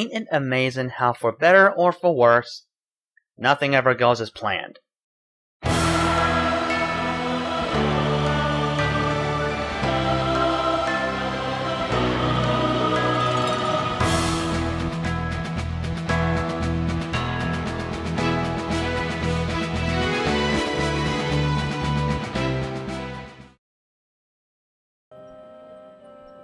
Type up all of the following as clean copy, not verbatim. Ain't it amazing how, for better or for worse, nothing ever goes as planned?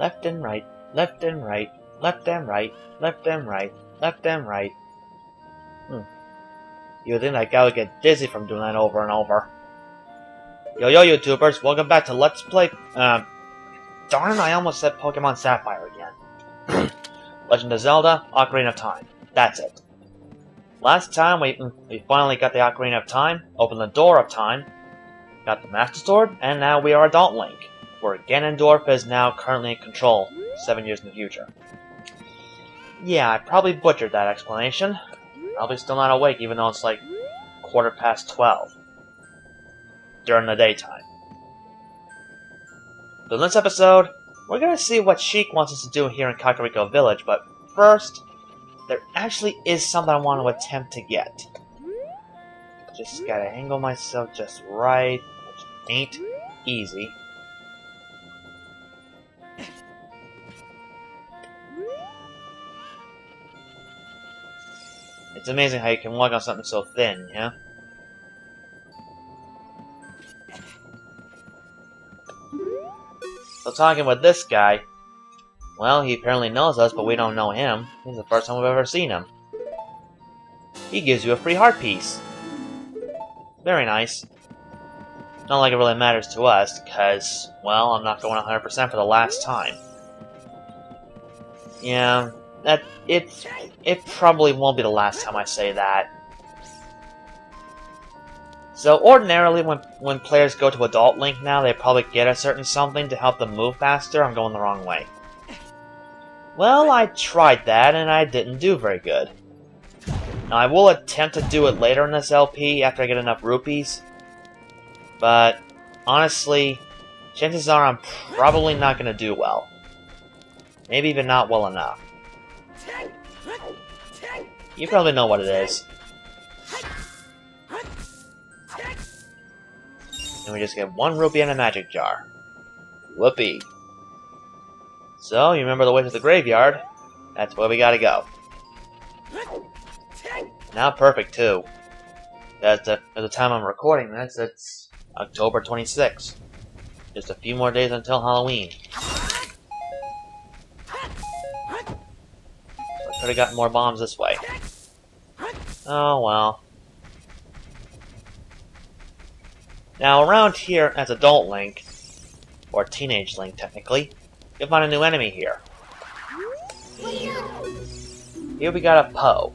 Left and right, left and right, left and right, left and right, left and right. You'd think that guy would get dizzy from doing that over and over. Yo YouTubers, welcome back to Let's Play... darn, I almost said Pokemon Sapphire again. Legend of Zelda, Ocarina of Time. That's it. Last time we finally got the Ocarina of Time, opened the Door of Time, got the Master Sword, and now we are Adult Link, where Ganondorf is now currently in control, 7 years in the future. Yeah, I probably butchered that explanation. Probably still not awake even though it's like 12:15 during the daytime. But in this episode, we're gonna see what Sheik wants us to do here in Kakariko Village, but first, there actually is something I want to attempt to get. Just gotta angle myself just right, which ain't easy. It's amazing how you can walk on something so thin, yeah? So talking with this guy, well, he apparently knows us, but we don't know him. This is the first time we've ever seen him. He gives you a free heart piece. Very nice. Not like it really matters to us, because, well, I'm not going 100% for the last time. Yeah, that... It probably won't be the last time I say that. So ordinarily when players go to Adult Link now, they probably get a certain something to help them move faster. I'm going the wrong way. Well, I tried that and I didn't do very good. Now I will attempt to do it later in this LP after I get enough rupees. But honestly, chances are I'm probably not going to do well. Maybe even not well enough. You probably know what it is. And we just get 1 rupee and a magic jar. Whoopee. So, you remember the way to the graveyard? That's where we gotta go. Now perfect, too. That's at the time I'm recording this, it's October 26th. Just a few more days until Halloween. Could've gotten more bombs this way. Oh well. Now around here as Adult Link, or Teenage Link technically, you'll find a new enemy here. Here we got a Poe.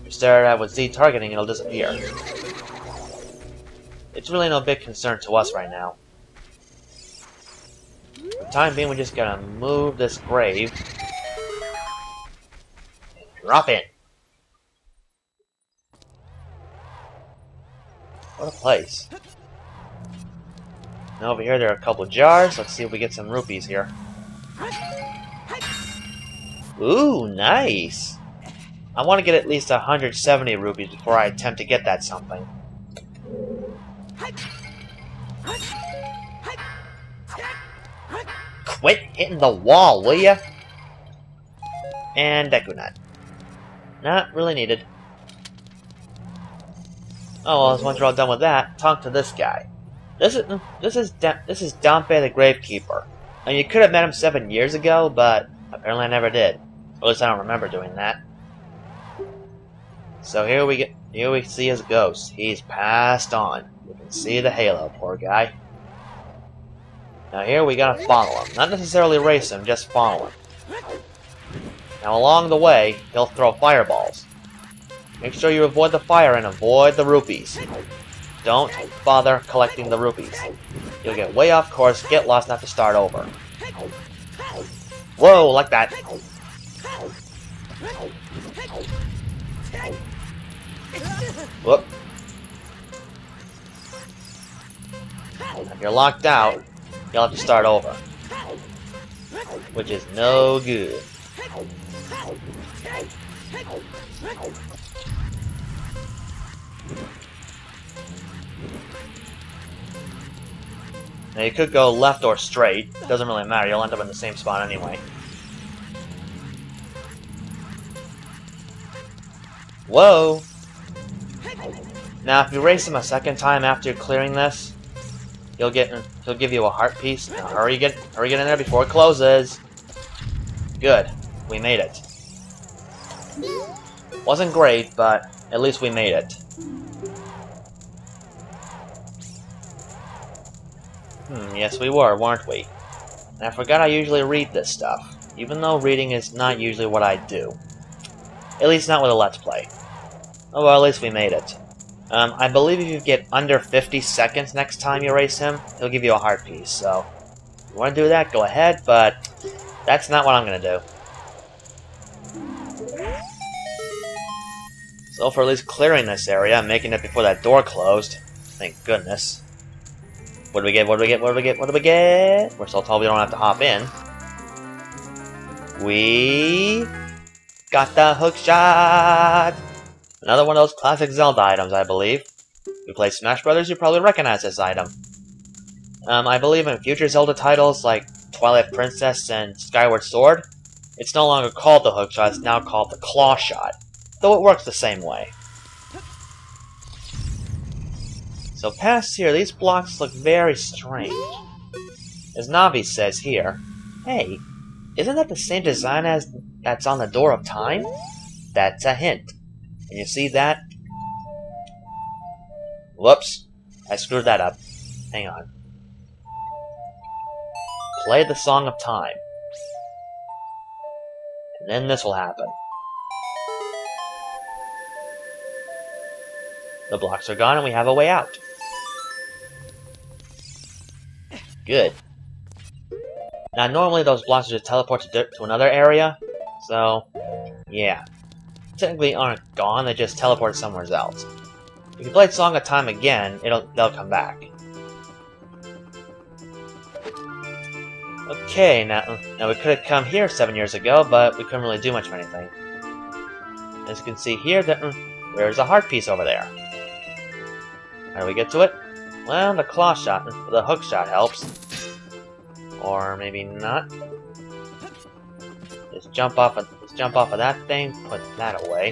If you stare at it with Z targeting, it'll disappear. It's really no big concern to us right now. For the time being, we just gotta move this grave. Drop in. What a place. Now over here there are a couple jars. Let's see if we get some rupees here. Ooh, nice. I want to get at least 170 rupees before I attempt to get that something. Quit hitting the wall, will ya? And Deku Nut. Not really needed. Oh well, once we're all done with that, talk to this guy. This is Dampe the Gravekeeper. And you could have met him 7 years ago, but apparently I never did. Or at least I don't remember doing that. So here we see his ghost. He's passed on. You can see the halo, poor guy. Now here we gotta follow him. Not necessarily race him, just follow him. Now along the way, he'll throw fireballs. Make sure you avoid the fire and avoid the rupees. Don't bother collecting the rupees. You'll get way off course, get lost, and have to start over. Whoa, like that. Whoop. If you're locked out, you'll have to start over. Which is no good. Now you could go left or straight, doesn't really matter, you'll end up in the same spot anyway. Whoa! Now if you race him a second time after clearing this, he'll give you a heart piece. Now hurry get in there before it closes. Good. We made it. Wasn't great, but at least we made it. Yes we were, weren't we? And I forgot I usually read this stuff, even though reading is not usually what I do. At least not with a Let's Play. Oh well, at least we made it. I believe if you get under 50 seconds next time you race him, he'll give you a heart piece, so... If you want to do that, go ahead, but... That's not what I'm going to do. So for at least clearing this area and making it before that door closed, thank goodness. What do we get? What do we get? What do we get? What do we get? We're so tall we don't have to hop in. We got the hookshot! Another one of those classic Zelda items, I believe. If you play Smash Brothers, you probably recognize this item. I believe in future Zelda titles like Twilight Princess and Skyward Sword, it's no longer called the hookshot, it's now called the claw shot. Though it works the same way. So past here, these blocks look very strange. As Navi says here, hey, isn't that the same design as that's on the Door of Time? That's a hint. And you see that? Whoops. I screwed that up. Hang on. Play the Song of Time. And then this will happen. The blocks are gone and we have a way out. Good. Now normally those blocks just teleport to another area. So, yeah. Technically aren't gone, they just teleport somewhere else. If you play Song of Time again, they'll come back. Okay, now we could have come here 7 years ago, but we couldn't really do much of anything. As you can see here, there's a heart piece over there. How do we get to it? Well, the claw shot, the hook shot helps. Or maybe not. Just jump off a jump off of that thing, put that away.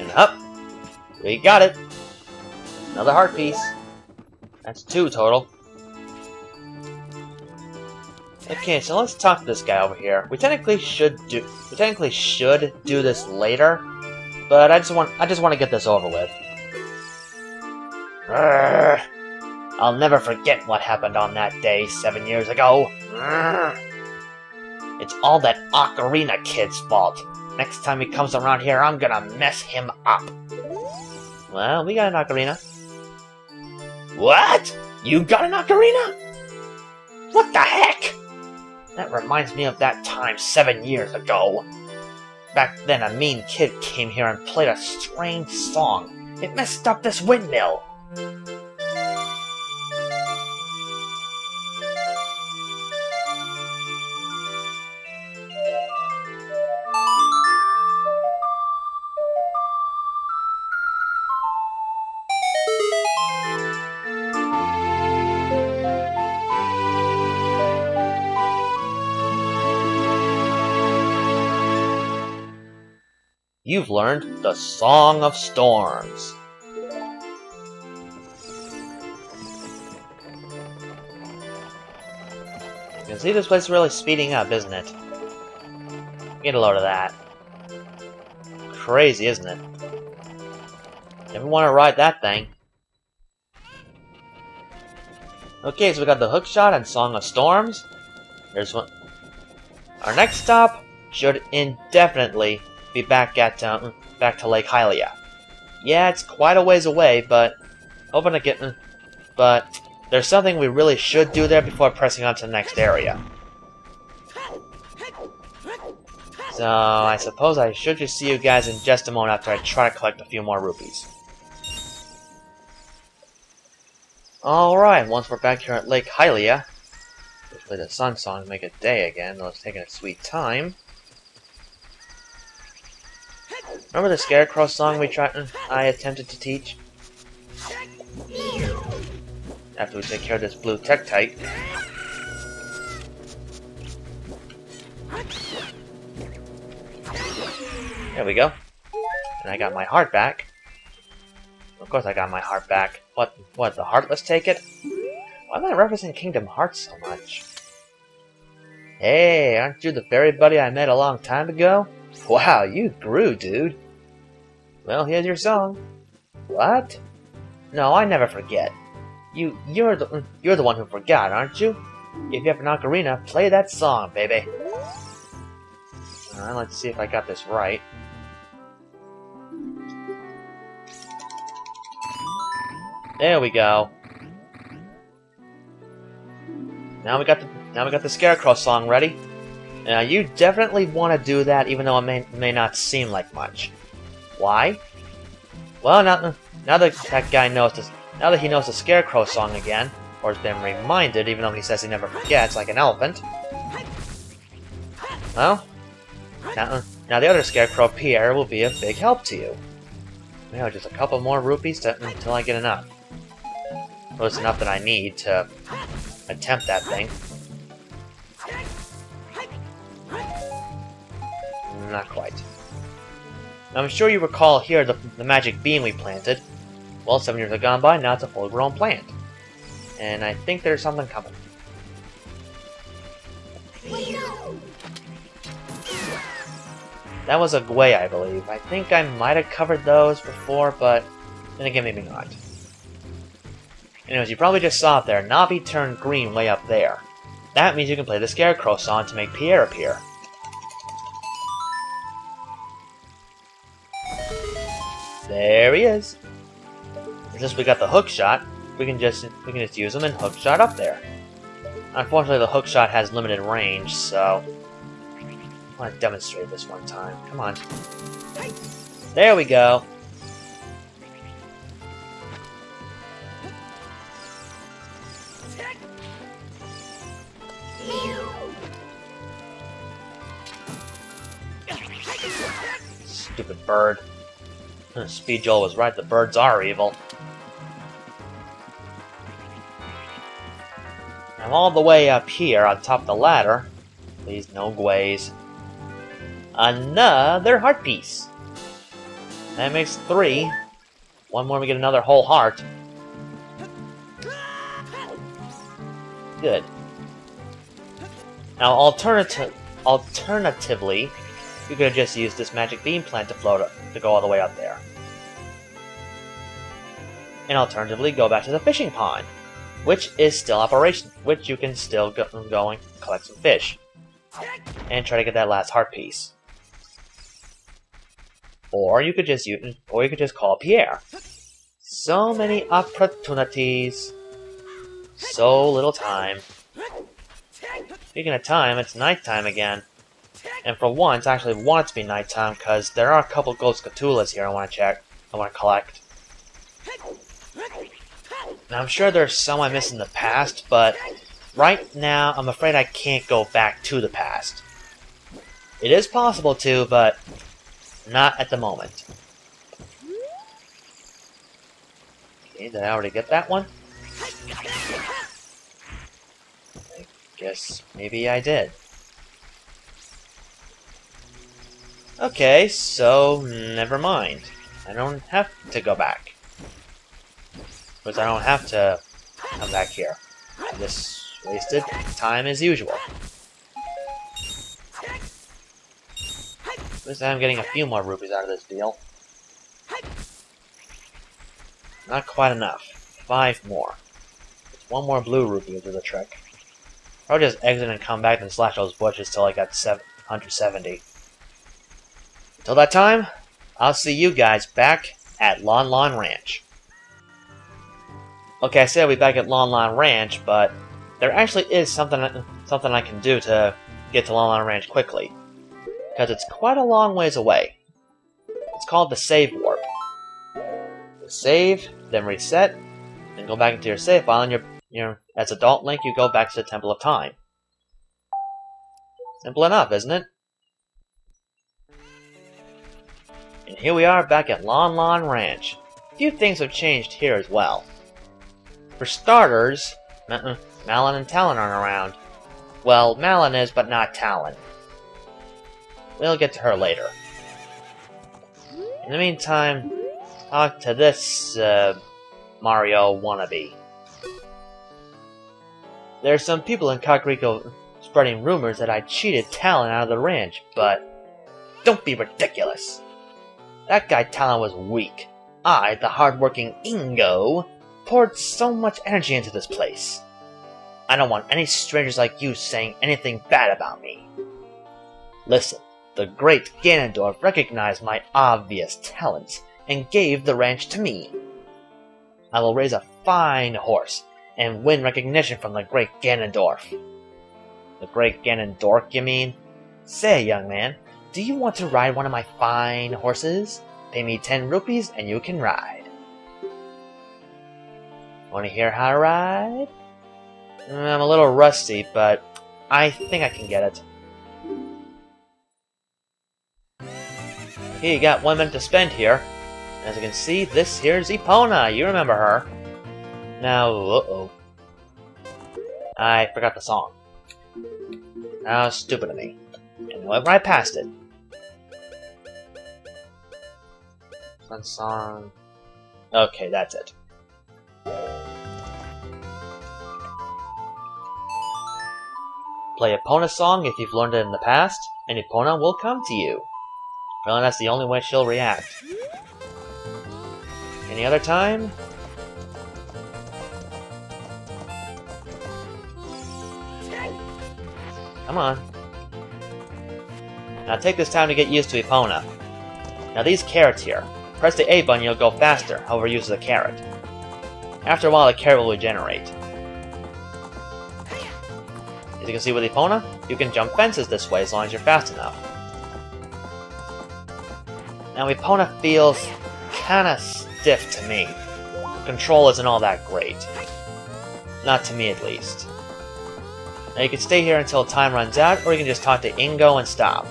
And up! We got it! Another heart piece. That's two total. Okay, so let's talk to this guy over here. We technically should do this later, but I just want to get this over with. Urgh. I'll never forget what happened on that day 7 years ago. Urgh. It's all that Ocarina kid's fault. Next time he comes around here, I'm gonna mess him up. Well, we got an ocarina. What? You got an ocarina? What the heck? That reminds me of that time 7 years ago. Back then, a mean kid came here and played a strange song. It messed up this windmill. You've learned the Song of Storms. You can see this place really speeding up, isn't it? Get a load of that. Crazy, isn't it? Never want to ride that thing. Okay, so we got the hookshot and Song of Storms. There's one. Our next stop should indefinitely be back at back to Lake Hylia. Yeah, it's quite a ways away, but hoping to get. But there's something we really should do there before pressing on to the next area. So I suppose I should just see you guys in just a moment after I try to collect a few more rupees. All right, once we're back here at Lake Hylia, Play the Sun Song to make a day again, though it's taking a sweet time. Remember the Scarecrow song we tried? I attempted to teach? After we take care of this blue Tektite. There we go. And I got my heart back. Of course I got my heart back. What, the Heartless take it? Why am I referencing Kingdom Hearts so much? Hey, aren't you the fairy buddy I met a long time ago? Wow, you grew, dude. Well, here's your song. What? No, I never forget. You're the one who forgot, aren't you? If you have an ocarina, play that song, baby. Alright, let's see if I got this right. There we go. Now we got the Scarecrow song ready. Now you definitely want to do that, even though it may not seem like much. Why? Well, now that that guy knows this, now that he knows the Scarecrow song again, or has been reminded, even though he says he never forgets, like an elephant. Well, now the other Scarecrow, Pierre, will be a big help to you. Now just a couple more rupees until I get enough. Well, it's enough that I need to attempt that thing. Not quite. Now, I'm sure you recall here the magic bean we planted. Well, 7 years have gone by, now it's a full-grown plant. And I think there's something coming. That was a gwei, I believe. I think I might have covered those before, but then again, maybe not. Anyways, you probably just saw it there. Navi turned green way up there. That means you can play the Scarecrow song to make Pierre appear. There he is. And since we got the hookshot, we can just use him and hookshot up there. Unfortunately, the hookshot has limited range, so I want to demonstrate this one time. Come on. There we go. Stupid bird. Speed Joel was right, the birds are evil. I'm all the way up here on top of the ladder. Please, no gways. Another heart piece! That makes 3. One more, we get another whole heart. Good. Now, alternatively, you could have just used this magic bean plant to float up, to go all the way up there. And alternatively, go back to the fishing pond, which is still operational, which you can still go and collect some fish. And try to get that last heart piece. Or you could just call Pierre. So many opportunities. So little time. Speaking of time, it's nighttime again. And for once, I actually want it to be nighttime because there are a couple Gold Skulltulas here I want to collect. Now, I'm sure there's some I missed in the past, but right now, I'm afraid I can't go back to the past. It is possible to, but not at the moment. Okay, did I already get that one? I guess maybe I did. Okay, so never mind. I don't have to go back. Because I don't have to come back here. I just wasted time as usual. At least I'm getting a few more rupees out of this deal. Not quite enough. 5 more. Just one more blue rupee will do the trick. I'll just exit and come back and slash those bushes till I got 770. Till that time, I'll see you guys back at Lon Lon Ranch. Okay, I said I'll be back at Lon Lon Ranch, but there actually is something I can do to get to Lon Lon Ranch quickly. Because it's quite a long ways away. It's called the save warp. You save, then reset, then go back into your save file, and as Adult Link, you go back to the Temple of Time. Simple enough, isn't it? And here we are back at Lon Lon Ranch. A few things have changed here as well. For starters, Malin and Talon aren't around. Well, Malin is, but not Talon. We'll get to her later. In the meantime, talk to this Mario wannabe. There's some people in Kakariko spreading rumors that I cheated Talon out of the ranch, but don't be ridiculous. That guy Talon was weak. I, the hardworking Ingo, poured so much energy into this place. I don't want any strangers like you saying anything bad about me. Listen, the great Ganondorf recognized my obvious talent and gave the ranch to me. I will raise a fine horse and win recognition from the great Ganondorf. The great Ganondork, you mean? Say, young man, do you want to ride one of my fine horses? Pay me 10 rupees and you can ride. Want to hear how to ride? I'm a little rusty, but I think I can get it. Okay, you got 1 minute to spend here. As you can see, this here's Epona. You remember her. Now, uh-oh. I forgot the song. How stupid of me. And went right past it. Fun song. Okay, that's it. Play Epona's song if you've learned it in the past, and Epona will come to you. Well, that's the only way she'll react. Any other time? Come on. Now take this time to get used to Epona. Now these carrots here. Press the A button, you'll go faster, however uses a carrot. After a while, the carrot will regenerate. As you can see with Epona, you can jump fences this way as long as you're fast enough. Now Epona feels kinda stiff to me. Control isn't all that great. Not to me at least. Now you can stay here until time runs out, or you can just talk to Ingo and stop.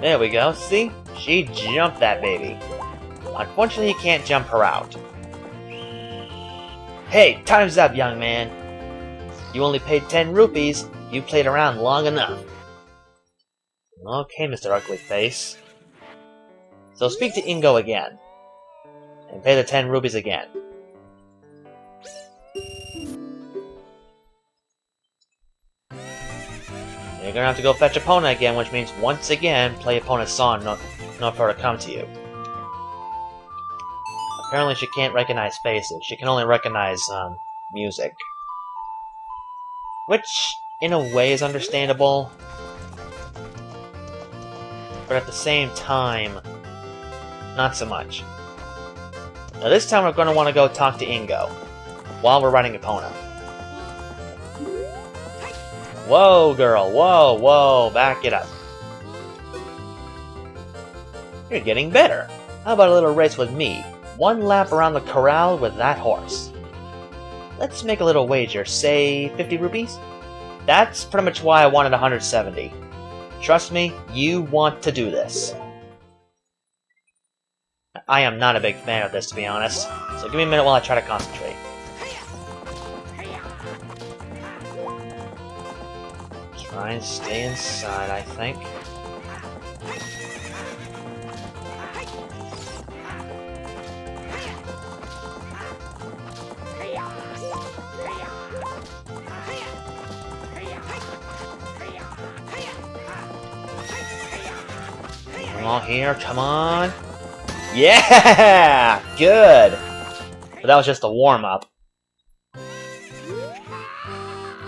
There we go, see? She jumped that baby. Unfortunately, you can't jump her out. Hey, time's up, young man. You only paid 10 rupees. You played around long enough. Okay, Mr. Ugly Face. So speak to Ingo again. And pay the 10 rupees again. You're gonna have to go fetch Epona again, which means once again, play Epona's song, not for her to come to you. Apparently she can't recognize faces. She can only recognize, music. Which, in a way, is understandable. But at the same time, not so much. Now this time we're going to want to go talk to Ingo, while we're riding Epona. Whoa, girl, whoa, whoa, back it up. You're getting better. How about a little race with me? 1 lap around the corral with that horse. Let's make a little wager, say 50 rupees? That's pretty much why I wanted 170. Trust me, you want to do this. I am not a big fan of this, to be honest, so give me a minute while I try to concentrate. Try and stay inside, I think. Come on here, come on. Yeah! Good! But that was just a warm-up.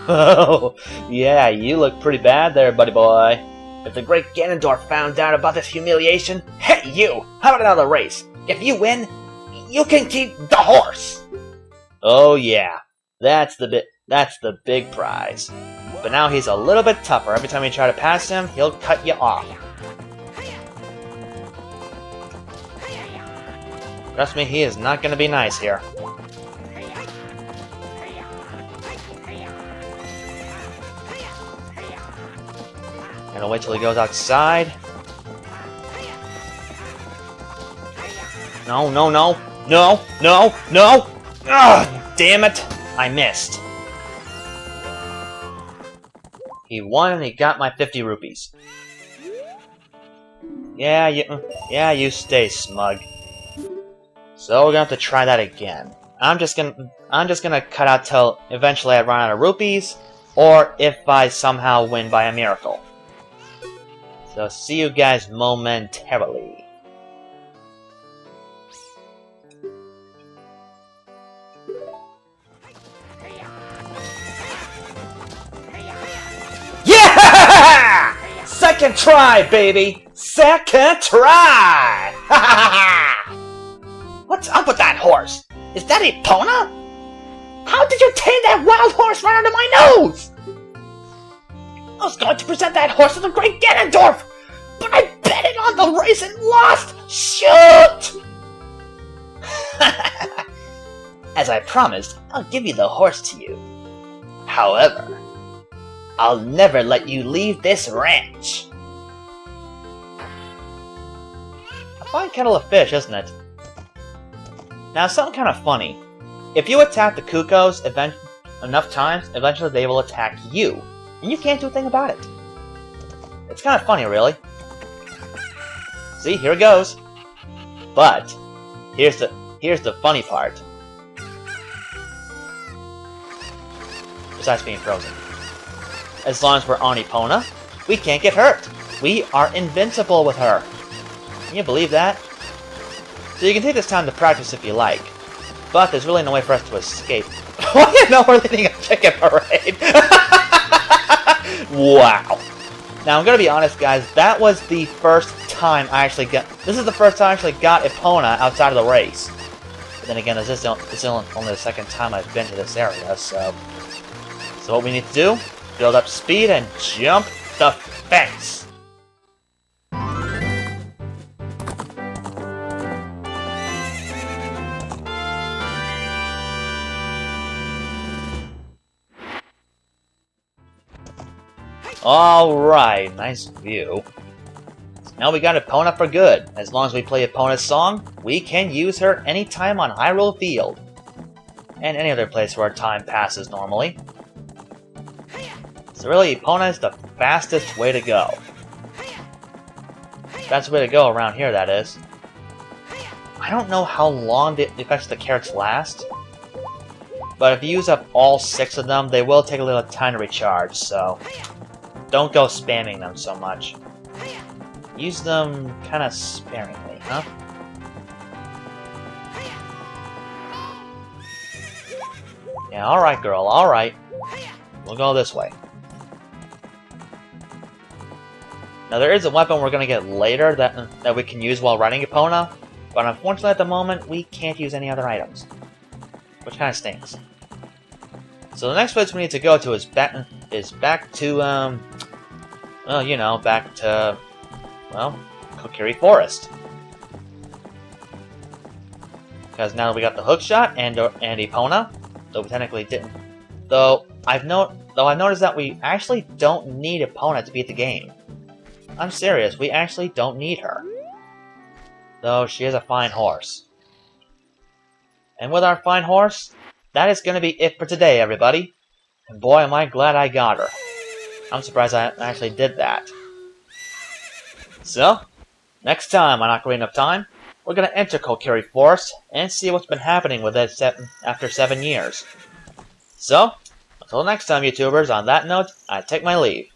Oh, yeah, you look pretty bad there, buddy boy. If the great Ganondorf found out about this humiliation, hey you! How about another race? If you win, you can keep the horse! Oh yeah, that's the big prize. But now he's a little bit tougher. Every time you try to pass him, he'll cut you off. Trust me, he is not going to be nice here. Gonna wait till he goes outside. No, no, no. No, no, no! Ah, damn it! I missed. He won and he got my 50 rupees. Yeah, you stay smug. So we're gonna have to try that again. I'm just gonna cut out till eventually I run out of rupees, or if I somehow win by a miracle. So see you guys momentarily. Yeah! Second try, baby! Second try! Ha ha ha! What's up with that horse? Is that Epona? How did you tame that wild horse right under my nose? I was going to present that horse to the great Ganondorf, but I betted on the race and lost! Shoot! As I promised, I'll give you the horse to you. However, I'll never let you leave this ranch. A fine kettle of fish, isn't it? Now, something kind of funny. If you attack the Kukos enough times, eventually they will attack you. And you can't do a thing about it. It's kind of funny, really. See, here it goes. But here's the funny part. Besides being frozen. As long as we're on Epona, we can't get hurt. We are invincible with her. Can you believe that? So you can take this time to practice if you like. But there's really no way for us to escape. Oh, you know, we're leading a chicken parade. Wow. Now, I'm going to be honest, guys. That was the first time I actually got... This is the first time I actually got Epona outside of the race. But then again, this is only the second time I've been to this area, so... So what we need to do... Build up speed and jump the fence. Alright, nice view. Now we got Epona for good. As long as we play Epona's song, we can use her anytime on Hyrule Field. And any other place where time passes normally. So really, Epona is the fastest way to go. That's the way to go around here, that is. I don't know how long the effects of the carrots last, but if you use up all 6 of them, they will take a little time to recharge, so don't go spamming them so much. Use them kind of sparingly, huh? Yeah, alright girl, alright. We'll go this way. Now there is a weapon we're going to get later that we can use while riding Epona, but unfortunately at the moment we can't use any other items, which kind of stinks. So the next place we need to go to is back to Kokiri Forest. Because now that we got the hookshot and Epona, though we technically didn't, though I've noticed that we actually don't need Epona to beat the game. I'm serious, we actually don't need her. Though she is a fine horse. And with our fine horse, that is going to be it for today, everybody. And boy, am I glad I got her. I'm surprised I actually did that. So, next time on Ocarina of Time, we're going to enter Kokiri Forest and see what's been happening with it after 7 years. So, until next time, YouTubers, on that note, I take my leave.